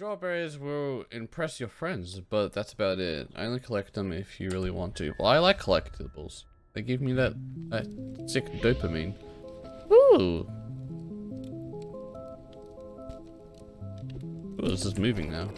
Strawberries will impress your friends, but that's about it. I only collect them if you really want to. Well, I like collectibles. They give me that sick dopamine. Ooh! Ooh, this is moving now.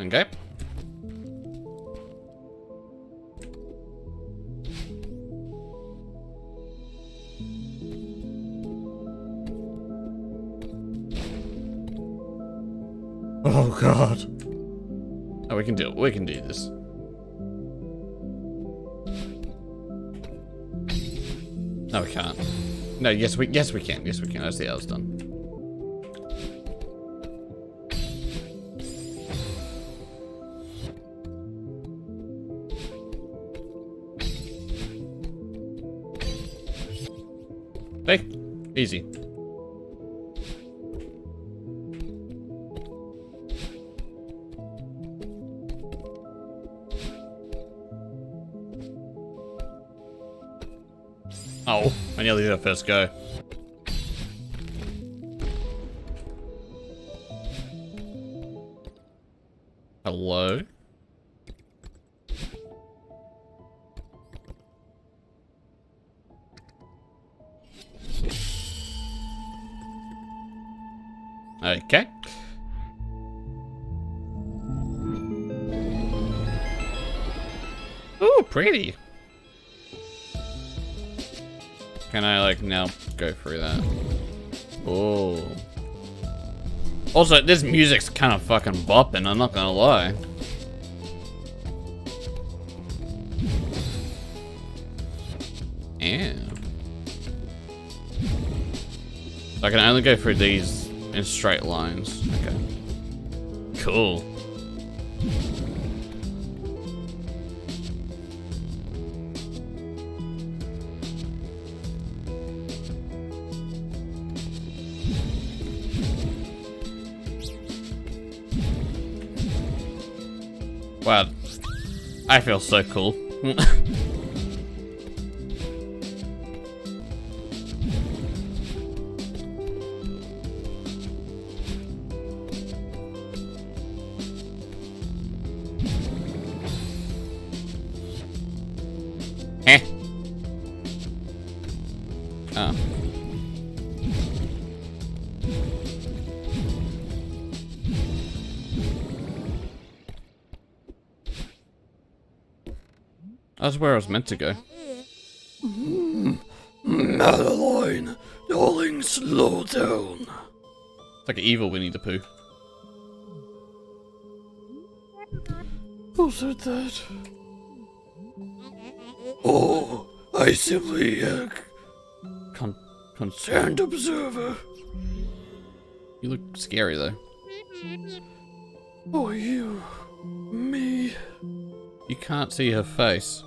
Okay. Oh God. Oh, we can do it. We can do this. No, we can't. No, yes we can. Yes we can. I see how it's done. Hey, easy. Oh, I nearly did a first go. Hello? Okay. Ooh, pretty. Can I, like, now go through that? Oh. Also, this music's kind of fucking bopping, I'm not gonna lie. Yeah. So I can only go through these in straight lines. Okay. Cool. Wow, I feel so cool. Eh. Oh. That's where I was meant to go. Madeline, darling, slow down. It's like an evil Winnie the Pooh. Who said that? Oh, I simply a concerned observer. You look scary though. Oh, you, me. You can't see her face.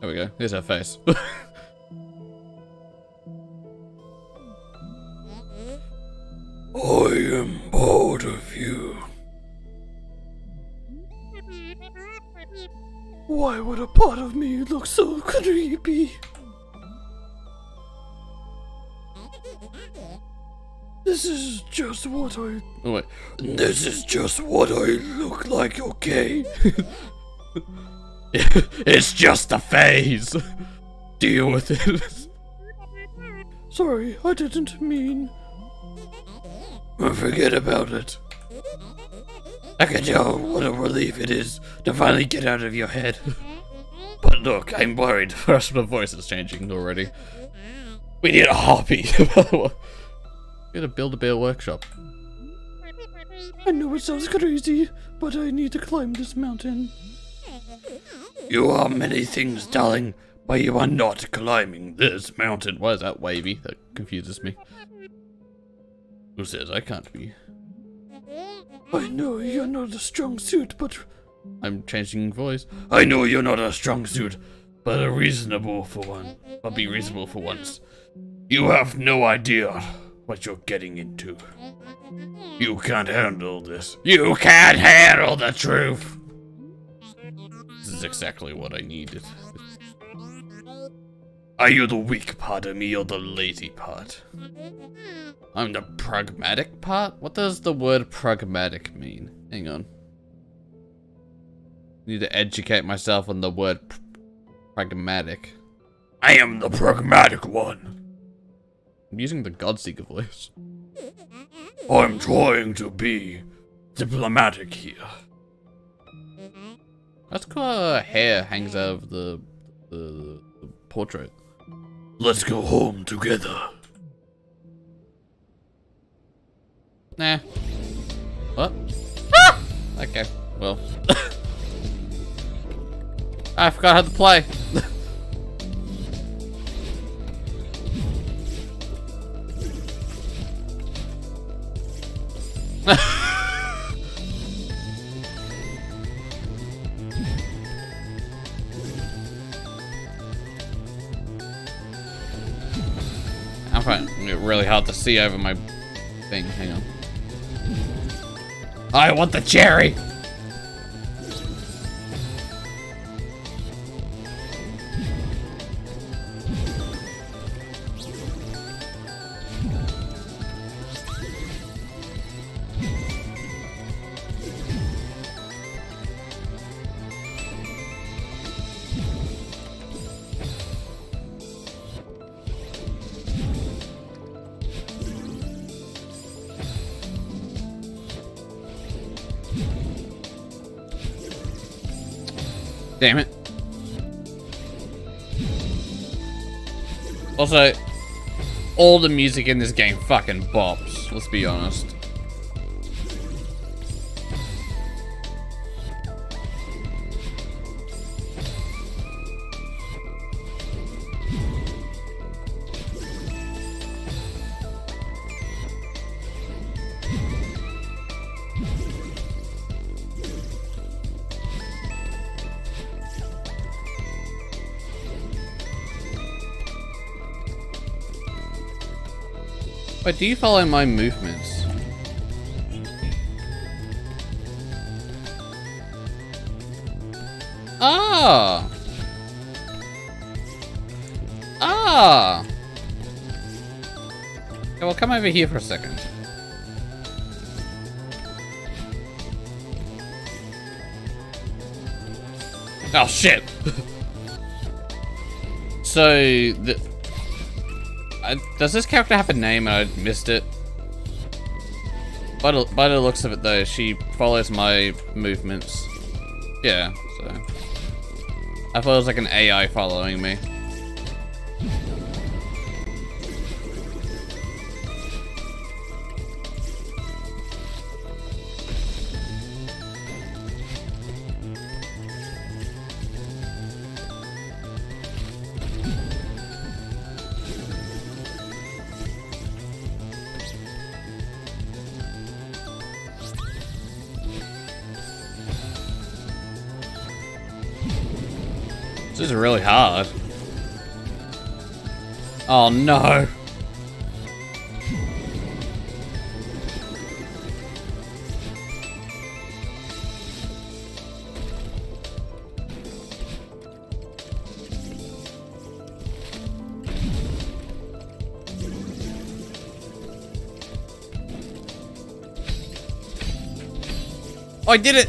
There we go. Here's her face. I am bored of you. Why would a part of me look so creepy? This is just what I... Oh, wait. This is just what I look like, okay? It's just a phase. Deal with it. Sorry, I didn't mean. Forget about it. I can tell what a relief it is to finally get out of your head. But look, I'm worried. First, my voice is changing already. We need a hobby. We gotta build a bear workshop. I know it sounds crazy, but I need to climb this mountain. You are many things, darling, but you are not climbing this mountain. Why is that wavy? That confuses me. Who says I can't be? I know you're not a strong suit, but... I'm changing voice. I know you're not a strong suit, but be reasonable for once. You have no idea what you're getting into. You can't handle this. You can't handle the truth! This is exactly what I needed. Are you the weak part of me or the lazy part? I'm the pragmatic part? What does the word pragmatic mean? Hang on. I need to educate myself on the word pragmatic. I am the pragmatic one. I'm using the Godseeker voice. I'm trying to be diplomatic here. That's cool. Her hair hangs out of the portrait. Let's go home together. Nah. What? Ah! Okay, well. I forgot how to play. I'm finding it really hard to see over my thing. Hang on. I want the cherry! Damn it. Also, all the music in this game fucking bops, let's be honest. Wait, do you follow my movements? Ah! Ah! Okay, well, come over here for a second. Oh, shit! So, does this character have a name and I missed it? By the looks of it though, she follows my movements. Yeah, so. I thought it was like an AI following me. This is really hard. Oh no. Oh, I did it.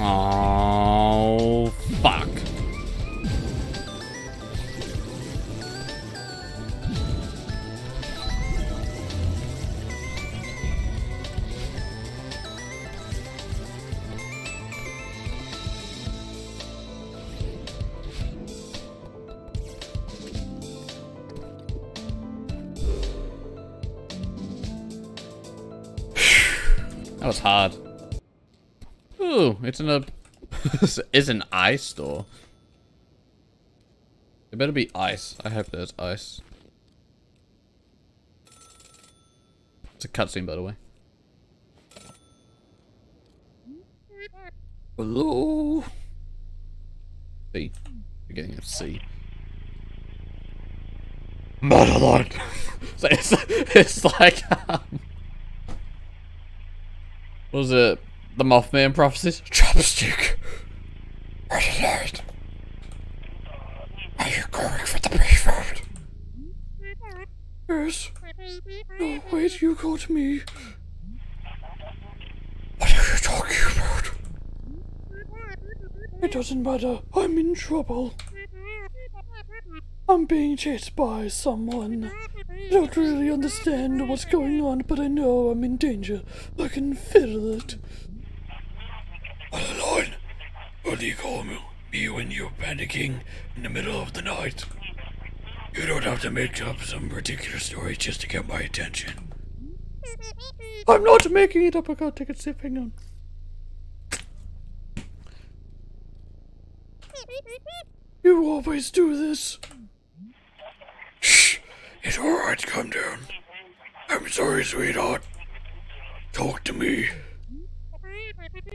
Oh, fuck. That was hard. Ooh, it's in a... it's an ice store. It better be ice. I hope there's ice. It's a cutscene, by the way. Hello? C. We're getting a C. Motherlord! So it's like, what was it? The Mothman Prophecies? Chopstick. Are you going for the breakfast? Yes. No, wait, you got me. What are you talking about? It doesn't matter. I'm in trouble. I'm being chased by someone. I don't really understand what's going on, but I know I'm in danger. I can feel it. All alone? What do you call me when you're panicking in the middle of the night? You don't have to make up some ridiculous story just to get my attention. I'm not making it up. I can't take a sip. Hang on. You always do this. Shh, it's alright, calm down. I'm sorry, sweetheart. Talk to me.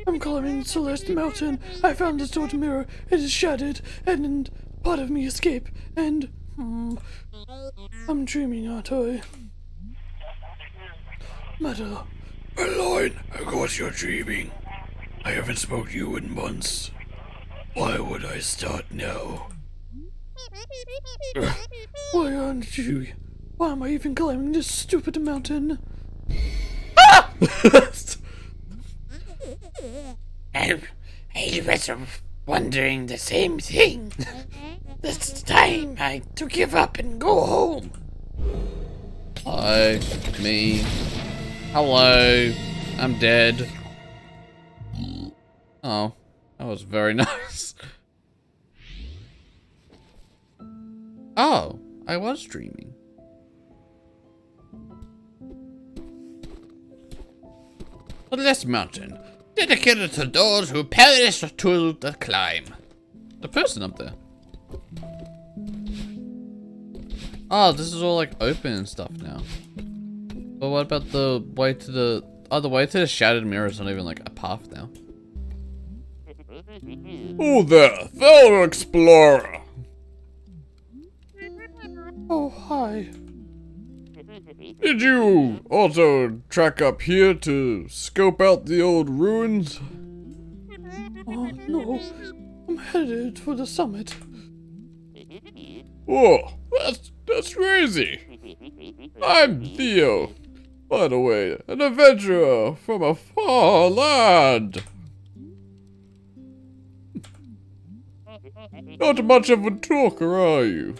I'm climbing Celeste Mountain. I found this old mirror. It is shattered, and part of me escaped, and I'm dreaming, aren't I? Madeline. Madeline, of course you're dreaming. I haven't spoken to you in months. Why would I start now? Why aren't you? Why am I even climbing this stupid mountain? Ah! I was wondering the same thing. This time I to give up and go home. Hello, me. Hello, I'm dead. Oh. That was very nice. Oh, I was dreaming. Celeste Mountain, dedicated to those who perish to the climb. The person up there. Oh, this is all like open and stuff now. But what about the way to the other way to the shattered mirror? Is not even like a path now. Oh there, fellow explorer! Oh, hi. Did you also track up here to scope out the old ruins? Oh, no. I'm headed for the summit. Oh, that's crazy. I'm Theo, by the way, an adventurer from a far land. Not much of a talker, are you?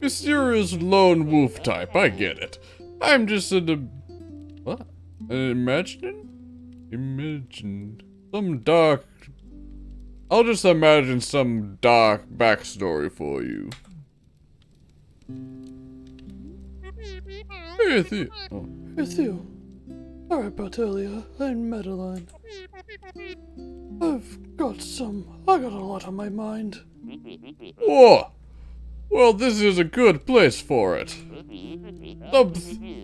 Mysterious lone wolf type, I get it. I'm just what? An imagining? Imagined. Some dark... I'll just imagine some dark backstory for you. Hey, Theo. Oh. Hey, Theo. Sorry about earlier. I'm Madeline. I got a lot on my mind. Oh, well, this is a good place for it.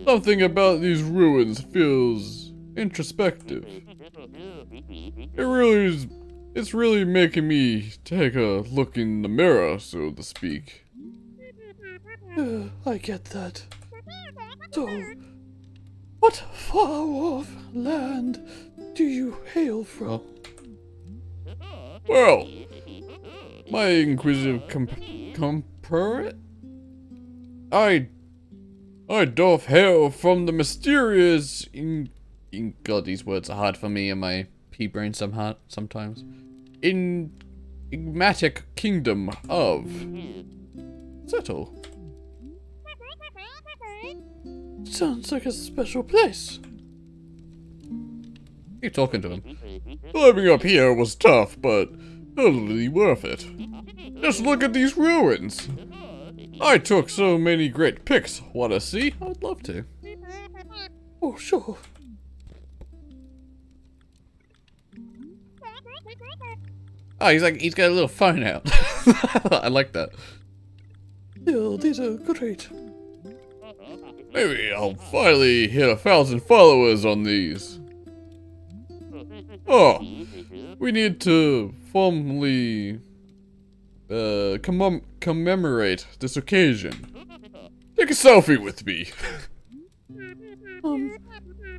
Something about these ruins feels introspective. It's really making me take a look in the mirror, so to speak. I get that. So, what far-off land do you hail from? Well, my inquisitive comparet? I doth hail from the mysterious God, these words are hard for me and my pea brain sometimes. Enigmatic kingdom of... Settle. Sounds like a special place. Keep talking to him. Climbing up here was tough, but totally worth it. Just look at these ruins. I took so many great pics. Wanna see? I'd love to. Oh, sure. Oh, he's got a little phone out. I like that. Yeah, these are great. Maybe I'll finally hit 1,000 followers on these. Oh, we need to formally commemorate this occasion. Take a selfie with me.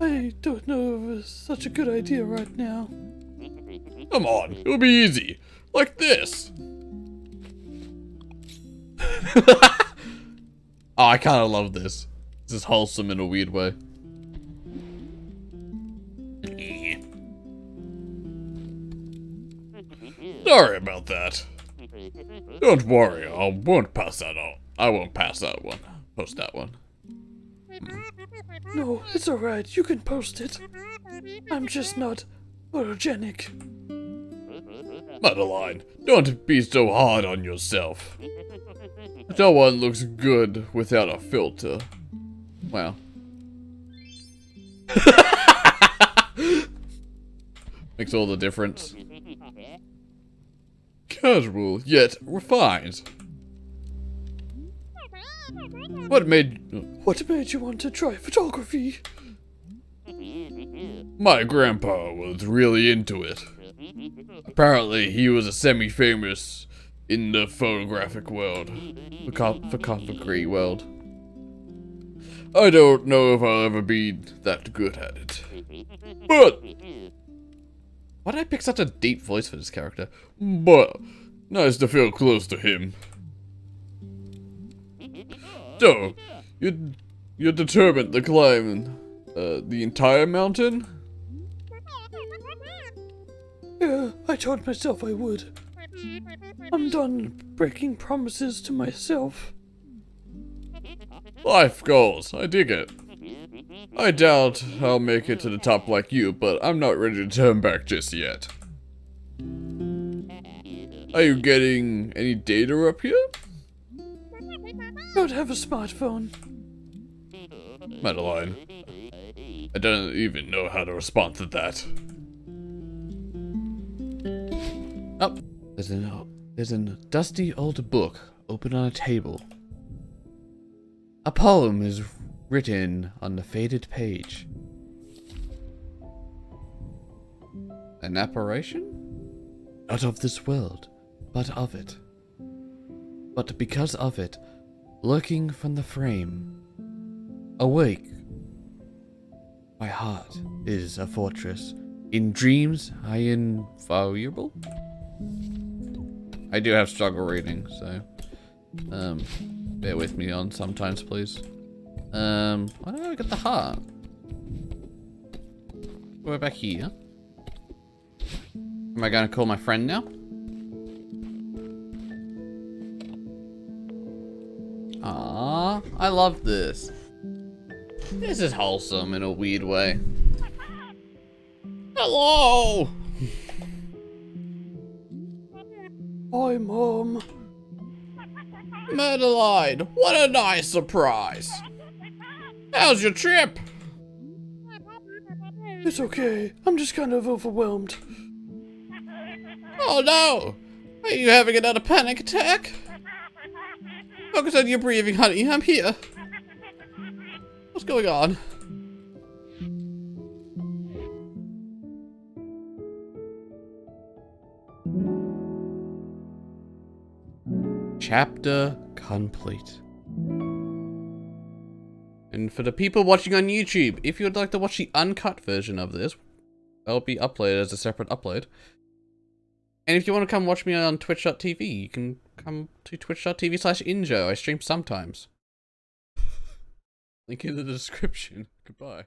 I don't know if it's such a good idea right now. Come on, it'll be easy. Like this. Oh, I kind of love this. This is wholesome in a weird way. Sorry about that. Don't worry, I won't pass that on. I won't pass that one. Post that one. No, it's alright. You can post it. I'm just not photogenic. Madeline, don't be so hard on yourself. No one looks good without a filter. Wow. Makes all the difference. Casual, yet refined. What made you want to try photography? My grandpa was really into it. Apparently, he was a semi-famous in the photographic world. Photography world. I don't know if I'll ever be that good at it. But... why did I pick such a deep voice for this character? But, nice to feel close to him. So, you're determined to climb the entire mountain? Yeah, I told myself I would. I'm done breaking promises to myself. Life goals, I dig it. I doubt I'll make it to the top like you, but I'm not ready to turn back just yet. Are you getting any data up here? Don't have a smartphone. Madeline, I don't even know how to respond to that. Oh, there's a dusty old book open on a table. A poem is written on the faded page. An apparition? Not of this world, but of it. But because of it, lurking from the frame. Awake. My heart is a fortress. In dreams, I am inviolable. I do have struggle reading, so bear with me on sometimes, please. Why don't I get the heart? We're back here. Am I gonna call my friend now? Aww, I love this. This is wholesome in a weird way. Hello! Hi, Mom. Madeline, what a nice surprise. How's your trip? It's okay. I'm just kind of overwhelmed. Oh no! Are you having another panic attack? Focus on your breathing, honey. I'm here. What's going on? Chapter complete. And for the people watching on YouTube, if you would like to watch the uncut version of this, that'll be uploaded as a separate upload. And if you want to come watch me on Twitch.tv, you can come to Twitch.tv/INJoe. I stream sometimes. Link in the description. Goodbye.